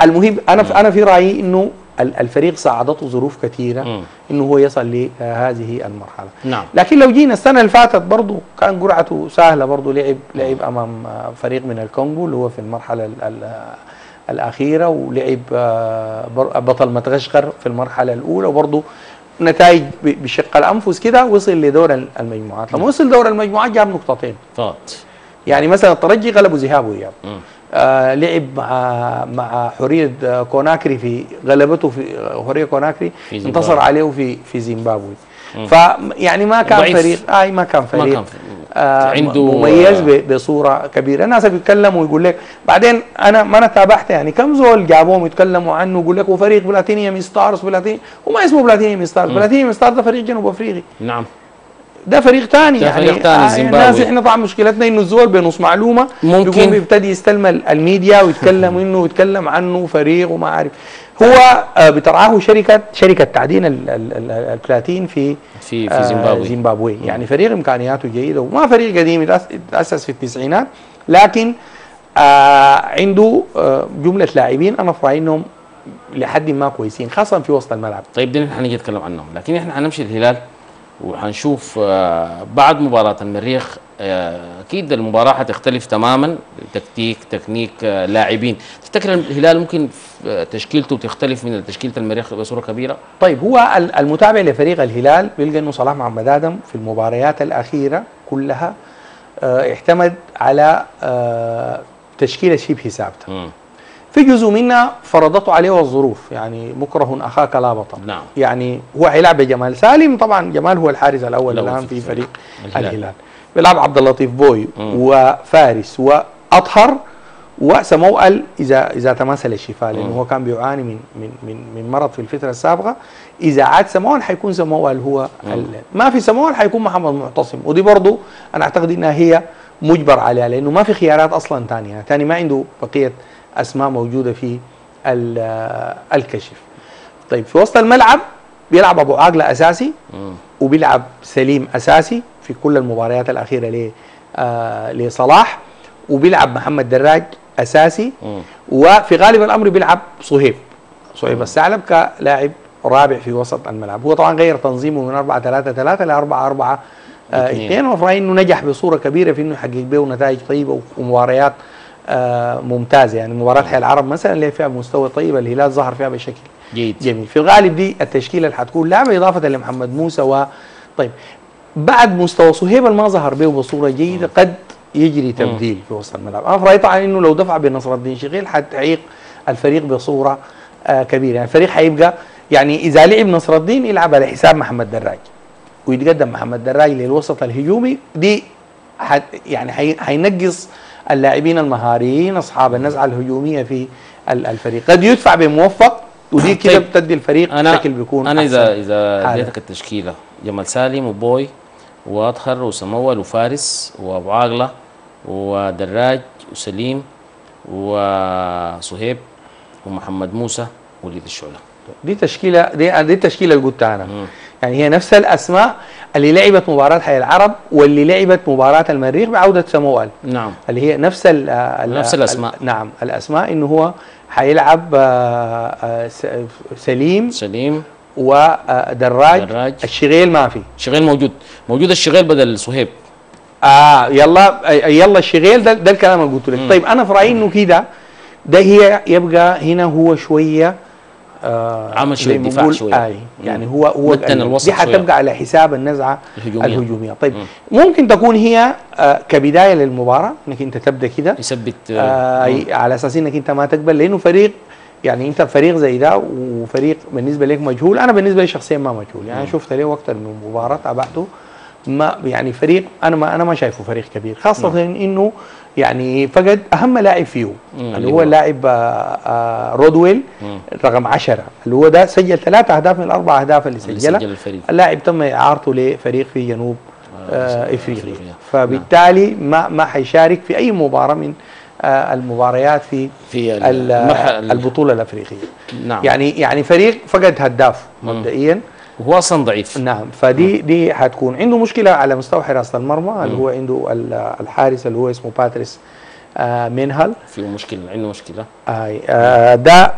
المهم أنا في رأيي إنه الفريق ساعدته ظروف كثيرة إنه هو يصل لهذه المرحلة. نعم. لكن لو جينا السنة اللي فاتت برضه كان جرعته سهلة، برضه لعب أمام فريق من الكونغو اللي هو في المرحلة الأخيرة، ولعب بطل مدغشقر في المرحلة الأولى، وبرضه نتائج بشق الأنفس كده، وصل لدور المجموعات. لما وصل دور المجموعات جاب نقطتين يعني مثلا الترجي غلب وذهاب وإياب، لعب مع حورية كوناكري في غلبته في هوريا كوناكري، انتصر عليه في زيمبابوي، فيعني ما كان فريق عنده مميز بصوره كبيره. الناس بيتكلموا ويقول لك بعدين انا تابعت يعني كم زول جابوهم يتكلموا عنه ويقول لك وفريق بلاتينيوم ستارز، بلاتينيوم وما اسمه بلاتينيوم ستارز، بلاتينيوم ستارز ده فريق جنوب افريقي، نعم ده فريق ثاني الناس احنا طبعا مشكلتنا انه الزول بنص معلومه ممكن بيبتدي يستلم الميديا ويتكلم انه ويتكلم عنه فريق وما عارف، هو بترعاه شركه تعدين البلاتين في زيمبابوي، يعني فريق امكانياته جيده وما فريق قديم، تاسس في التسعينات، لكن عنده جمله لاعبين انا في رايي انهم لحد ما كويسين خاصه في وسط الملعب. طيب ده احنا هنيجي نتكلم عنهم، لكن احنا هنمشي الهلال وحنشوف بعد مباراة المريخ اكيد المباراه هتختلف تماما، تكتيك، تكنيك، لاعبين. تفتكر الهلال ممكن تشكيلته تختلف من تشكيله المريخ بصوره كبيره؟ طيب، هو المتابع لفريق الهلال بيلقى انه صلاح محمد ادم في المباريات الاخيره كلها اعتمد على تشكيله شبه ثابته، في جزء منها فرضته عليه الظروف، يعني مكره اخاك لا بطل. نعم. يعني هو هيلعب بجمال سالم، طبعا جمال هو الحارس الاول الان في فريق الهلال. بيلعب عبد اللطيف بوي وفارس واطهر وسموال اذا تماثل الشفاء، لانه هو كان بيعاني من من من من مرض في الفتره السابقه. اذا عاد سموال حيكون سموال هو ما في سموال حيكون محمد معتصم، ودي برضه انا اعتقد انها هي مجبر عليها، لانه ما في خيارات اصلا ثانيه، ثاني ما عنده بقيه اسماء موجوده في الكشف. طيب، في وسط الملعب بيلعب ابو عاجله اساسي وبيلعب سليم اساسي في كل المباريات الاخيره لصلاح، وبيلعب محمد دراج اساسي، وفي غالب الامر بيلعب صهيب الثعلب كلاعب رابع في وسط الملعب. هو طبعا غير تنظيمه من 4-3-3 ل 4-4-2، وفي انه نجح بصوره كبيره في انه يحقق به نتائج طيبه ومباريات ممتازه، يعني مباراه حي العرب مثلا اللي فيها مستوى طيب الهلال ظهر فيها بشكل جميل. في الغالب دي التشكيله اللي حتكون لعبه، اضافه لمحمد موسى. طيب، بعد مستوى صهيب اللي ما ظهر به بصوره جيده قد يجري تبديل في وسط الملعب. انا في رايي طبعا انه لو دفع بنصر الدين شغيل حتعيق الفريق بصوره كبيره، يعني الفريق حيبقى، يعني اذا لعب نصر الدين يلعب على حساب محمد دراج ويتقدم محمد دراج للوسط الهجومي، دي يعني حينقص اللاعبين المهاريين اصحاب النزعه الهجوميه في الفريق. قد يدفع بموفق، ودي كده بتدي الفريق بشكل بيكون انا اذا اديتك التشكيله جمال سالم وبوي واطهر وسمول وفارس وابو عاقله ودراج وسليم وصهيب ومحمد موسى وليد الشعله. دي تشكيله، دي التشكيله اللي قلتها انا، يعني هي نفس الاسماء اللي لعبت مباراه حي العرب واللي لعبت مباراه المريخ بعوده سموال. نعم، اللي هي نفس الاسماء. نعم، الاسماء انه هو حيلعب سليم ودراج. الشغيل ما في، الشغيل موجود الشغيل بدل صهيب. يلا الشغيل ده الكلام اللي قلت لك. طيب، انا في رايي انه كده ده هي يبقى هنا هو شويه عمل شويه دفاع شويه، يعني هو دي حتبقى على حساب النزعه الهجوميه. طيب، ممكن تكون هي كبدايه للمباراه، انك انت تبدا كده يثبت على اساس انك انت ما تقبل، لانه فريق، يعني انت فريق زي ده وفريق بالنسبه لك مجهول. انا بالنسبه لي شخصيا ما مجهول، يعني شفت ليه اكثر من مباراه تابعته، ما يعني فريق انا ما شايفه فريق كبير، خاصه انه يعني فقد اهم لاعب فيه اللي هو اللاعب رودويل رقم 10 اللي هو ده سجل 3 اهداف من ال4 اهداف اللي سجلها. اللاعب تم اعارته لفريق في جنوب افريقيا، فبالتالي ما حيشارك في اي مباراه من المباريات في البطوله الافريقيه. نعم، يعني فريق فقد هداف مبدئيا، وهو اصلا ضعيف. نعم، فدي دي حتكون عنده مشكله على مستوى حراسه المرمى اللي هو عنده الحارس اللي هو اسمه باتريس منهل، في مشكله، عنده مشكله. ده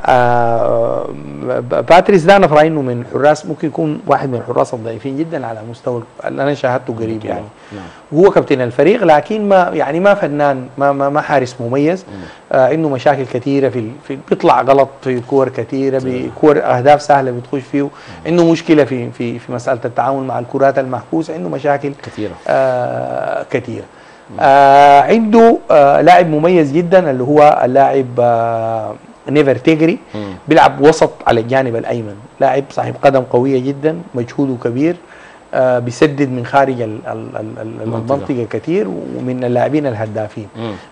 باتريس ده انا في رايي انه من حراس، ممكن يكون واحد من الحراس الضعيفين جدا على مستوى اللي انا شاهدته قريب. يعني هو كابتن الفريق، لكن ما فنان، ما حارس مميز. عنده مشاكل كثيره في بيطلع غلط في كور كثيره، بكور اهداف سهله بتخش فيه. عنده مشكله في مساله التعامل مع الكرات المحكوسه، عنده مشاكل كثيره كثيره. عنده لاعب مميز جدا اللي هو اللاعب نيفر تيجري، بيلعب وسط على الجانب الايمن، لاعب صاحب قدم قويه جدا، مجهوده كبير، بيسدد من خارج المنطقه كثير، ومن اللاعبين الهدافين.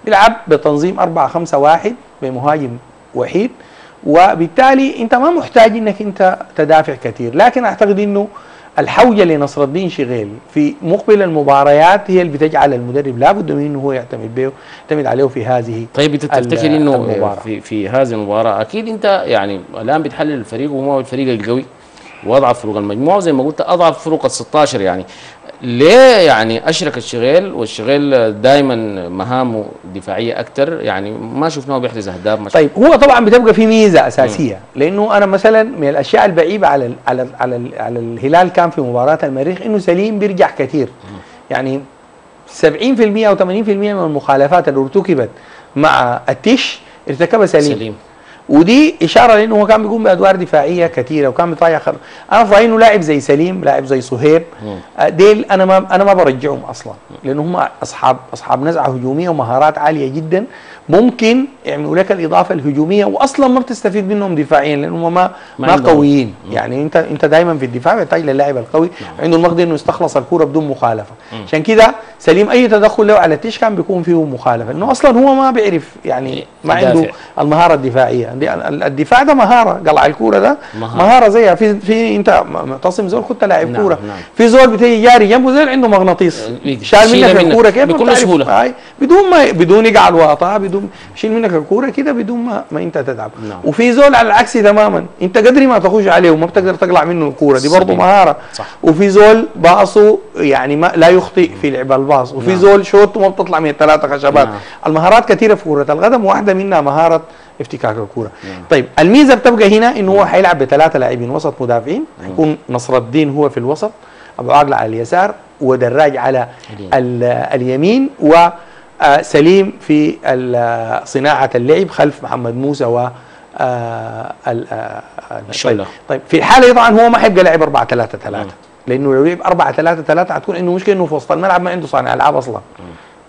بيلعب بتنظيم 4-5-1 بمهاجم وحيد، وبالتالي انت ما محتاج انك انت تدافع كثير. لكن اعتقد انه الحوجه لنصر الدين شغيل في مقبل المباريات هي اللي بتجعل المدرب لابد من انه هو يعتمد عليه في هذه. طيب، انت تفتكر انه في هذه المباراه اكيد انت يعني الان بتحلل الفريق، وهو الفريق القوي واضعف فرق المجموعه، وزي ما قلت اضعف فرق ال 16. يعني ليه يعني اشرك الشغيل؟ والشغيل دائما مهامه دفاعيه اكثر، يعني ما شفناه بيحرز اهداف. طيب، هو طبعا بتبقى في ميزه اساسيه، لانه انا مثلا من الاشياء البعيبه على ال على ال على, ال على الهلال كان في مباراه المريخ انه سليم بيرجع كثير. يعني 70% أو 80% من المخالفات اللي ارتكبت مع التيش ارتكبها سليم. ودي إشارة لأنه هو كان بيقوم بأدوار دفاعية كثيرة وكان بيطلع أنا في رأيي إنه لاعب زي سليم، لاعب زي صهيب، ديل أنا ما برجعهم أصلا، لأن هم أصحاب نزعة هجومية ومهارات عالية جدا، ممكن يعملوا لك الإضافة الهجومية وأصلا ما بتستفيد منهم دفاعيا لأن هم ما قويين، يعني أنت دايما في الدفاع يحتاج للاعب القوي عنده المقدرة إنه يستخلص الكورة بدون مخالفة، عشان كده سليم أي تدخل له على التيش كان بيكون فيه مخالفة، إنه أصلا هو ما بيعرف يعني ما عنده المهارة الدفاعية. الدفاع ده مهاره، قلع الكوره ده مهاره زيها في انت معتصم زول كنت لاعب نعم كوره نعم. في زول بتيجي جاري جنبه زول عنده مغناطيس شال منك الكوره كيف بكل سهوله بدون يقع الواطه بدون شيل منك الكوره كده بدون ما انت تتعب نعم. وفي زول على العكس تماما انت قدري ما تخش عليه وما بتقدر تقلع منه الكوره دي برضه مهاره صح. وفي زول باصه يعني ما لا يخطئ في لعب الباص وفي نعم. زول شوطه ما بتطلع من الثلاثه خشبات نعم. المهارات كثيره في كره القدم واحده منها مهاره افتكاك الكوره. طيب الميزه بتبقى هنا انه هو حيلعب بثلاثه لاعبين وسط مدافعين، حيكون نصر الدين هو في الوسط، ابو عجله على اليسار، ودراج على اليمين، وسليم في صناعه اللعب خلف محمد موسى و الشله. طيب في الحاله دي طبعا هو ما حيبقى لاعب 4-3-3 لانه لو لعب 4-3-3 حتكون انه مشكله انه في وسط الملعب ما عنده صانع العاب اصلا.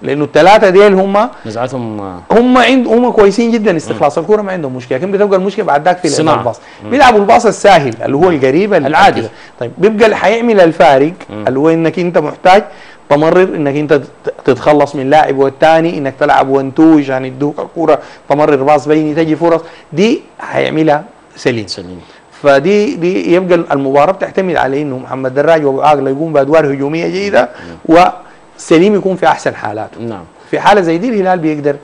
لانه الثلاثه ديل هم نزعتهم هم كويسين جدا استخلاص الكوره ما عندهم مشكله، لكن بتبقى المشكله بعد ذاك في لعب الباص، بيلعبوا الباص الساهل اللي هو القريب العادي. طيب بيبقى حيعمل الفارق اللي هو انك انت محتاج تمرر، انك انت تتخلص من لاعب والثاني، انك تلعب 1-2 عشان يدوك الكوره، تمرر باص بيني تجي فرص، دي حيعملها سليم. فدي يبقى المباراه بتعتمد على انه محمد دراج وابو عاقله يقوم بادوار هجوميه جيده سليم يكون في أحسن حالاته. نعم. في حالة زي دي الهلال بيقدر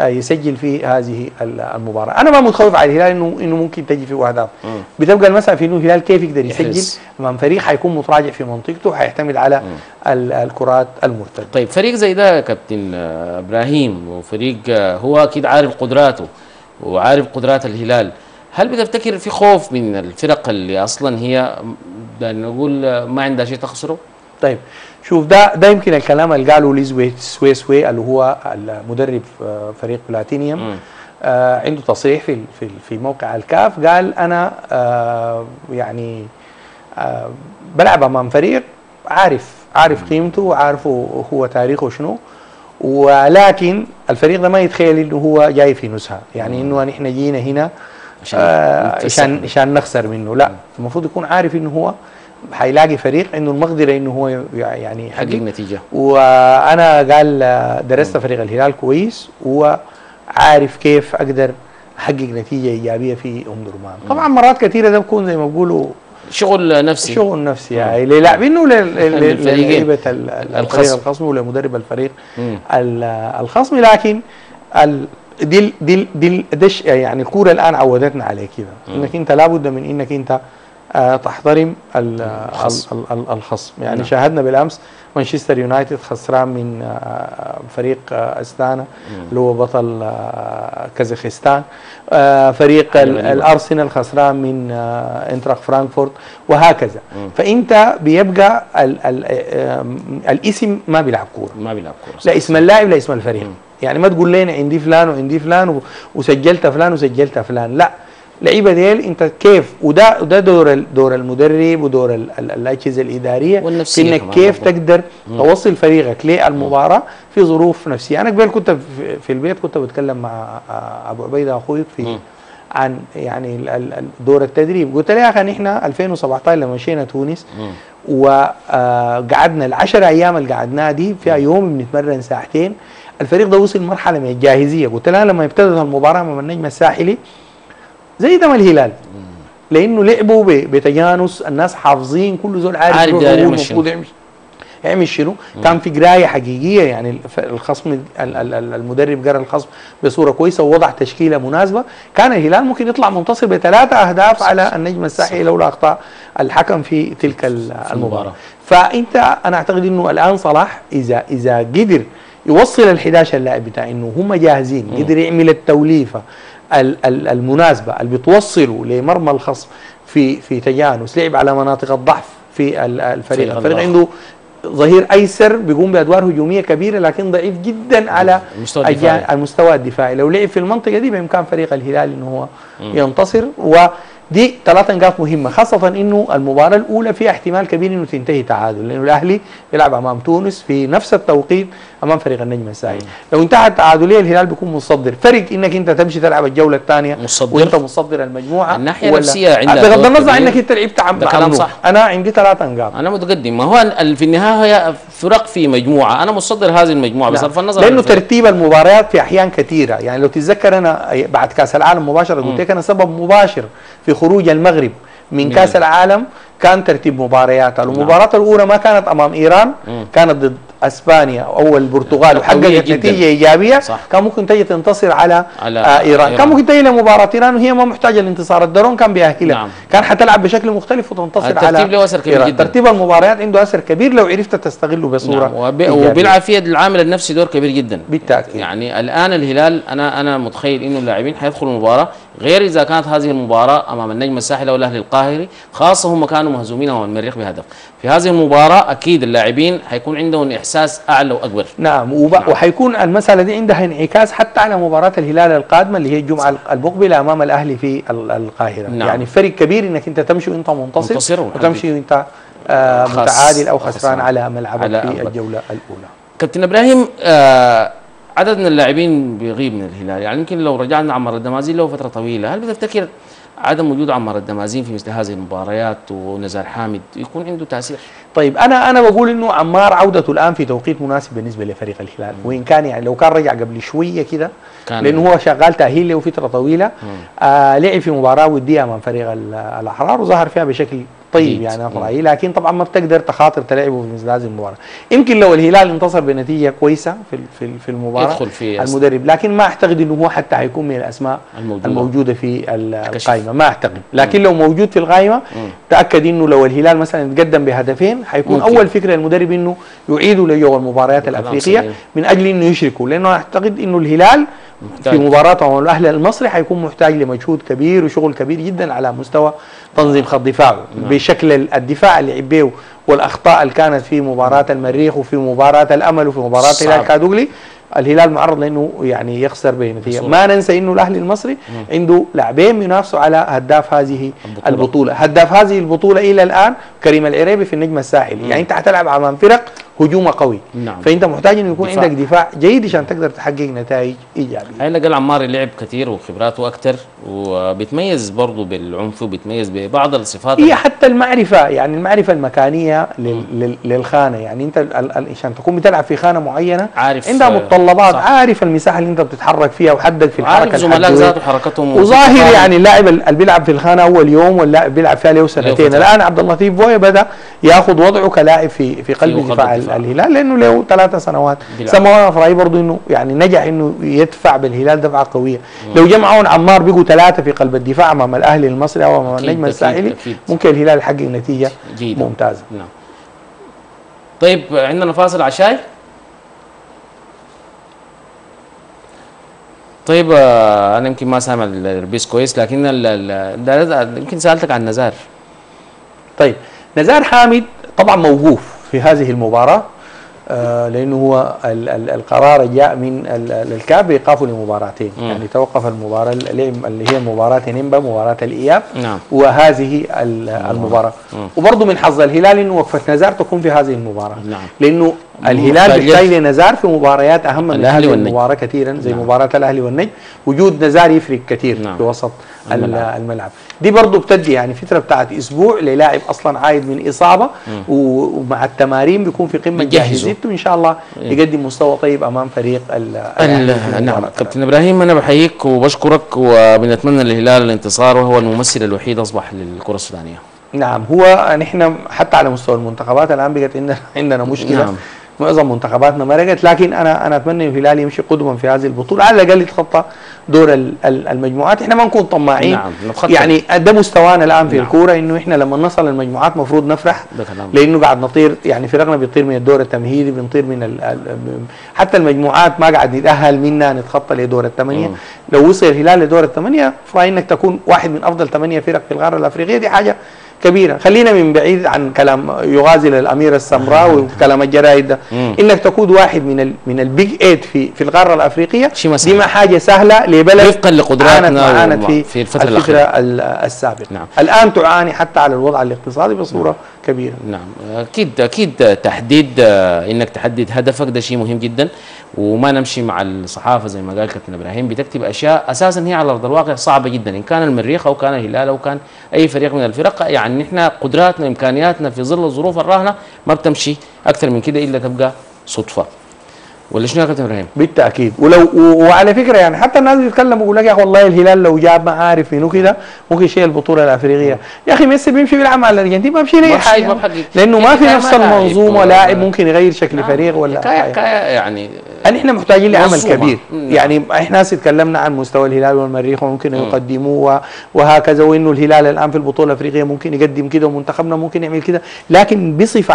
يسجل في هذه المباراة. أنا ما متخوف على الهلال إنه ممكن تجي فيه أهداف. بتبقى المسألة في إنه الهلال كيف يقدر يسجل أمام فريق حيكون متراجع في منطقته، حيعتمد على الكرات المرتدة. طيب فريق زي ده كابتن إبراهيم، وفريق هو أكيد عارف قدراته وعارف قدرات الهلال، هل بتفتكر في خوف من الفرق اللي أصلا هي نقول ما عندها شيء تخسره؟ طيب شوف ده يمكن الكلام اللي قاله لي سويسوي اللي هو المدرب فريق بلاتينيوم، عنده تصريح في موقع الكاف، قال انا يعني بلعب امام فريق عارف قيمته وعارف هو تاريخه شنو، ولكن الفريق ده ما يتخيل انه هو جاي في نزهه، يعني انه نحن جينا هنا عشان نخسر منه، لا المفروض يكون عارف انه هو حيلاقي فريق عنده المقدره انه هو يعني يحقق نتيجه. وانا قال درست فريق الهلال كويس وعارف كيف اقدر احقق نتيجه ايجابيه في ام درمان. طبعا مرات كثيره ده بكون زي ما بيقولوا شغل نفسي يعني للاعبين وللعيبه الفريق الخصم ولمدرب الفريق الخصم، لكن دي يعني الكوره الان عودتنا عليه كده، انك انت لابد من انك انت تحترم الخصم. يعني نعم. شاهدنا بالامس مانشستر يونايتد خسران من فريق استانا اللي هو بطل كازاخستان، فريق الارسنال خسران من انتراخ فرانكفورت وهكذا. فانت بيبقى الاسم ما بيلعب كوره، لا اسم اللاعب لا اسم الفريق. يعني ما تقول لنا عندي فلان وسجلت فلان، لا لعيبه ديل انت كيف. وده دور المدرب ودور الاجهزه الاداريه في انك كيف تقدر توصل فريقك للمباراه في ظروف نفسيه. انا قبل كنت في البيت كنت بتكلم مع ابو عبيده اخوي عن يعني دور التدريب، قلت له يا اخي نحن 2017 لما مشينا تونس وقعدنا ال10 ايام اللي قعدناها دي فيها يوم بنتمرن ساعتين، الفريق ده وصل مرحله من الجاهزيه. قلت له لما ابتدت المباراه مع النجم الساحلي زي ده الهلال، لانه لعبوا بتجانس، الناس حافظين كل زول عارف المفروض يعمل شنو. كان في قرايه حقيقيه، يعني الخصم المدرب قرا الخصم بصوره كويسه ووضع تشكيله مناسبه. كان الهلال ممكن يطلع منتصر ب3 اهداف على النجم الساحلي لولا اخطاء الحكم في تلك المباراه. فانت انا اعتقد انه الان صلاح اذا قدر يوصل ال11 لاعب بتاع انه هم جاهزين، قدر يعمل التوليفه المناسبه اللي بتوصلوا لمرمى الخصم في تجانس، لعب على مناطق الضعف في الفريق عنده ظهير ايسر بيقوم بادوار هجوميه كبيره لكن ضعيف جدا على المستوى الدفاعي. لو لعب في المنطقه دي بامكان فريق الهلال ان هو ينتصر، ودي 3 نقاط مهمه، خاصه انه المباراه الاولى فيها احتمال كبير انه تنتهي تعادل، لانه الاهلي بيلعب امام تونس في نفس التوقيت امام فريق النجم الساحلي. لو انتهت تعادليه الهلال بيكون متصدر، فرق انك انت تمشي تلعب الجوله الثانيه وانت متصدر المجموعه. الناحيه النفسيه عندك بغض النظر عنك انت لعبت عم صح. انا عندي 3 نقاط، انا متقدم، ما هو في النهايه فرق في مجموعه، انا متصدر هذه المجموعه بصرف النظر لانه ترتيب المباريات في احيان كثيره. يعني لو تتذكر انا بعد كاس العالم مباشره قلت لك انا سبب مباشر في خروج المغرب من كاس العالم كان ترتيب مبارياتها. المباراه الاولى ما كانت امام ايران، كانت ضد اسبانيا او البرتغال وحققت نتيجه ايجابيه، صح. كان ممكن تجي تنتصر على إيران. كان ممكن تجي لمباراه ايران وهي ما محتاجه للانتصار، الدرون كان بياكلها، نعم. كان حتلعب بشكل مختلف وتنتصر على إيران. ترتيب المباريات عنده اثر كبير لو عرفت تستغله بصوره، نعم. وبيلعب فيها العامل النفسي دور كبير جدا بالتاكيد. يعني الان الهلال انا متخيل انه اللاعبين حيدخلوا المباراه غير اذا كانت هذه المباراه امام النجم الساحلي او الاهلي القاهري، خاصه هم كانوا مهزومين امام المريخ بهدف. في هذه المباراه اكيد اللاعبين حيكون عندهم احساس اعلى واكبر، نعم. وحيكون المساله دي عندها انعكاس حتى على مباراه الهلال القادمه اللي هي الجمعه المقبله امام الاهلي في القاهره، نعم. يعني فرق كبير انك انت تمشي وانت منتصر وتمشي وانت متعادل او خسران على ملعبك في الجوله الاولى. كابتن ابراهيم، عدد من اللاعبين بيغيب من الهلال، يعني يمكن لو رجعنا عمار الدمازين له فتره طويله، هل بتفتكر عدم وجود عمار الدمازين في مثل هذه المباريات ونزار حامد يكون عنده تاثير؟ طيب انا بقول انه عمار عودته الان في توقيت مناسب بالنسبه لفريق الهلال، وان كان يعني لو كان رجع قبل شويه كده لانه هو شغال تاهيل له فتره طويله، لعب في مباراه وديه امام فريق الاحرار وظهر فيها بشكل طيب جيد. يعني أفرعي، لكن طبعا ما بتقدر تخاطر تلعبه في مثل هذه المباراه. يمكن لو الهلال انتصر بنتيجه كويسه في المباراه يدخل فيه المدرب، لكن ما اعتقد انه هو حتى هيكون من الاسماء الموجوده في القائمه، ما اعتقد. لكن لو موجود في القائمه تاكد انه لو الهلال مثلا تقدم بهدفين هيكون اول فكره المدرب انه يعيدوا لجوه المباريات الافريقيه من اجل انه يشركوا، لانه اعتقد انه الهلال في مباراته مع الاهلي المصري هيكون محتاج لمجهود كبير وشغل كبير جدا على مستوى تنظيم خط دفاعه، بشكل الدفاع اللي عبيه والاخطاء اللي كانت في مباراه المريخ وفي مباراه الامل وفي مباراه الهلال كادوغلي، الهلال معرض لانه يعني يخسر بنتيجه. ما ننسى انه الاهلي المصري عنده لاعبين بينافسوا على هداف هذه البطوله، هداف هذه البطوله الى الان كريم العريبي في النجم الساحلي، يعني انت هتلعب امام فرق هجومه قوي، نعم. فانت محتاج انه يكون عندك دفاع جيد عشان تقدر تحقق نتائج ايجابيه. هلا قال عمار لعب كثير وخبراته اكثر وبيتميز برضه بالعنف وبيتميز ببعض الصفات، هي حتى المعرفه، يعني المعرفه المكانيه للخانه، يعني انت عشان تكون بتلعب في خانه معينه عارف عندها متطلبات، صح. عارف المساحه اللي انت بتتحرك فيها وحدك في الحركه، عارف زملائك ذاته حركتهم، وظاهر يعني اللاعب اللي بيلعب في الخانه اول يوم واللاعب بيلعب فيها له سنتين. الان عبد اللطيف بوي بدا ياخذ وضعه كلاعب في قلب دفاع الهلال، لانه له 3 سنوات. سموه افراعي برضه انه يعني نجح انه يدفع بالهلال دفعه قويه. لو جمعوا عمار بيجوا 3 في قلب الدفاع امام الاهلي المصري او امام النجم الساحلي ممكن الهلال يحقق نتيجه جيدة ممتازه. نعم. طيب عندنا فاصل عشاي. طيب انا يمكن ما سامع الربيس كويس، لكن يمكن سالتك عن نزار. طيب نزار حامد طبعا موقوف في هذه المباراة، لأنه هو القرار جاء من الكاب بإيقافه لمباراتين، يعني توقف المباراة اللي هي مباراتين إنبا، مباراة الإياب، نعم. وهذه المباراة، وبرضه من حظ الهلال إنه وقفة نزار تكون في هذه المباراة، نعم. لأنه الهلال بيحتاج لنزار في مباريات أهم من هذه المباراة كثيرا، زي نعم. مباراة الأهلي والنجم، وجود نزار يفرق كثير، نعم. في وسط الملعب. دي برضه بتدي يعني فتره بتاعت اسبوع للاعب اصلا عايد من اصابه، ومع التمارين بيكون في قمه جاهزيته، وان شاء الله يقدم مستوى طيب امام فريق نعم. كابتن ابراهيم انا بحييك وبشكرك، وبنتمنى للهلال الانتصار، وهو الممثل الوحيد اصبح للكره السودانيه. نعم، هو نحن حتى على مستوى المنتخبات الان بقت عندنا مشكله، نعم. معظم منتخباتنا مرقت، لكن انا اتمنى ان الهلال يمشي قدما في هذه البطوله، على الاقل يتخطى دور المجموعات. احنا ما نكون طماعين، نعم. يعني ده مستوانا الان في، نعم. الكوره، انه احنا لما نصل المجموعات مفروض نفرح، لانه قاعد نطير، يعني فرقنا بيطير من الدور التمهيدي، بنطير من حتى المجموعات ما قاعد نتاهل منها، نتخطى لدور الثمانيه. لو وصل الهلال لدور الثمانيه فانك تكون واحد من افضل 8 فرق في القاره الافريقيه، دي حاجه كبيرة. خلينا من بعيد عن كلام يغازل الأميرة السمراء وكلام الجرائد ده. إنك تكون واحد من البيج ايت في القارة الأفريقية دي ما حاجة سهلة لبلد وفقا لقدراتنا عانت في الفترة السابقة. نعم. الآن تعاني حتى على الوضع الاقتصادي بصورة كبيرة. نعم أكيد أكيد. تحديد إنك تحدد هدفك ده شيء مهم جدا، وما نمشي مع الصحافة زي ما قال كابتن إبراهيم بتكتب أشياء أساسا هي على أرض الواقع صعبة جدا، إن كان المريخ أو كان الهلال أو كان أي فريق من الفرق. يعني نحن قدراتنا إمكانياتنا في ظل الظروف الراهنة ما بتمشي أكثر من كده إلا تبقى صدفة. ولا شنو يا كابتن ابراهيم؟ بالتاكيد. ولو وعلى فكره يعني حتى الناس بيتكلموا بيقول لك يا اخي والله الهلال لو جاب ما عارف منو كده ممكن يشيل البطوله الافريقيه. يا اخي ميسي بيمشي بيلعب مع الارجنتين ما بيمشي ليه حاجه لانه ما في نفس المنظومه، لاعب ممكن يغير شكل فريق ولا حاجه. يعني احنا محتاجين لعمل كبير. يعني احنا هسه اتكلمنا عن مستوى الهلال والمريخ وممكن يقدموه وهكذا، وانه الهلال الان في البطوله الافريقيه ممكن يقدم كده ومنتخبنا ممكن يعمل كده، لكن بصفه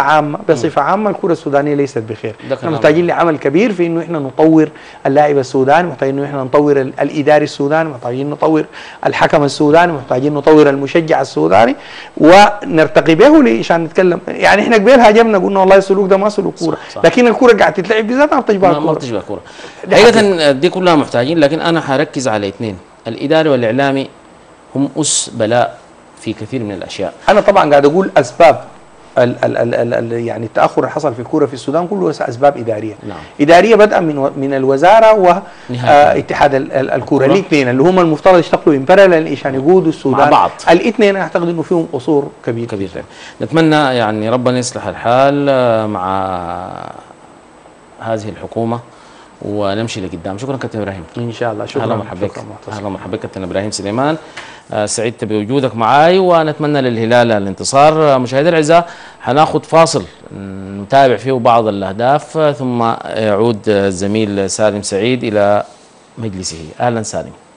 عامه الكره السودانيه ليست بخير. احنا محتاجين لعمل كبير في انه احنا نطور اللاعب السوداني، محتاجين انه احنا نطور الاداري السوداني، محتاجين نطور الحكم السوداني، محتاجين نطور المشجع السوداني ونرتقي به عشان نتكلم. يعني احنا قبل هاجمنا قلنا والله السلوك ده ما سلوك كوره، لكن الكوره قاعده تتلعب بذاتها ما بتشبه الكوره. ما بتشبه الكوره. حقيقه دي كلها محتاجين، لكن انا حركز على اثنين، الاداري والاعلامي هم اس بلاء في كثير من الاشياء. انا طبعا قاعد اقول اسباب يعني التاخر اللي حصل في الكوره في السودان كله اسباب اداريه. نعم. اداريه بدءا من الوزاره واتحاد الكوره، الاثنين اللي هم المفترض يشتغلوا ان باراليل عشان يقودوا السودان مع بعض. الاثنين اعتقد انه فيهم قصور كبيره. نتمنى يعني ربنا يصلح الحال مع هذه الحكومه ونمشي لقدام. شكرا كابتن ابراهيم. ان شاء الله. شكرا. اهلا ومرحبا. اهلا ومرحبا كابتن ابراهيم سليمان، سعدت بوجودك معاي ونتمنى للهلال الانتصار. مشاهدينا الاعزاء هناخد فاصل نتابع فيه بعض الاهداف ثم يعود الزميل سالم سعيد الى مجلسه. اهلا سالم.